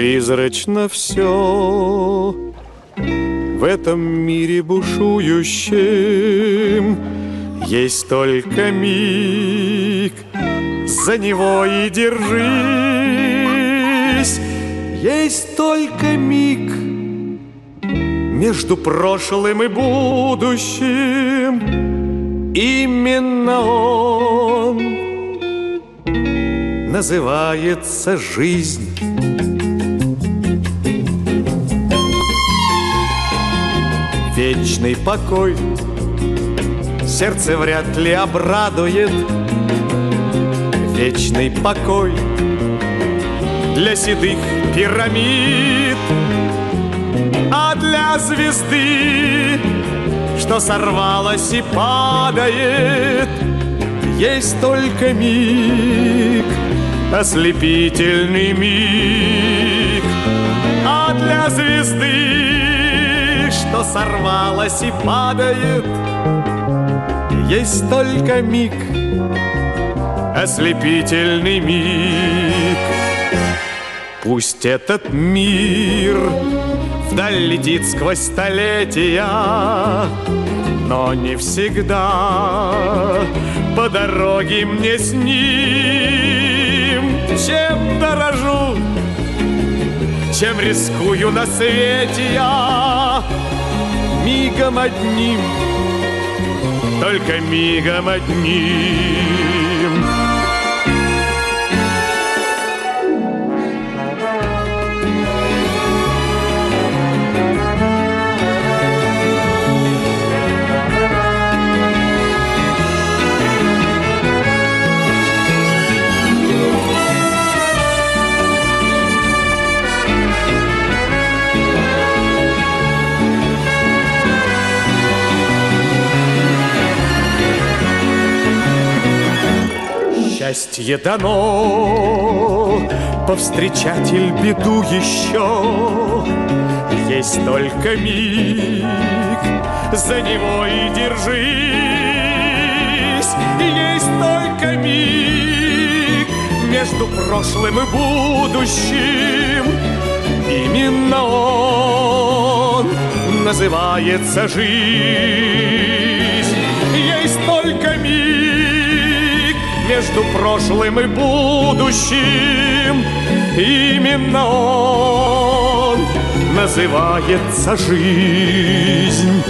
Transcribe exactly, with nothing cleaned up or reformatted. Призрачно все в этом мире бушующем, есть только миг, за него и держись. Есть только миг между прошлым и будущим, именно он называется жизнь. Вечный покой сердце вряд ли обрадует. Вечный покой для седых пирамид, а для звезды, что сорвалась и падает, есть только миг, ослепительный миг, а для звезды, что сорвалась и падает, есть только миг, ослепительный миг. Пусть этот мир вдаль летит сквозь столетия, но не всегда по дороге мне с ним. Чем дорожу, чем рискую на свете я, мигом одним, только мигом одним. Счастье дано повстречать иль беду еще, есть только миг, за него и держись. Есть только миг между прошлым и будущим, именно он называется жизнь. Есть только миг между прошлым и будущим, именно он называется жизнь.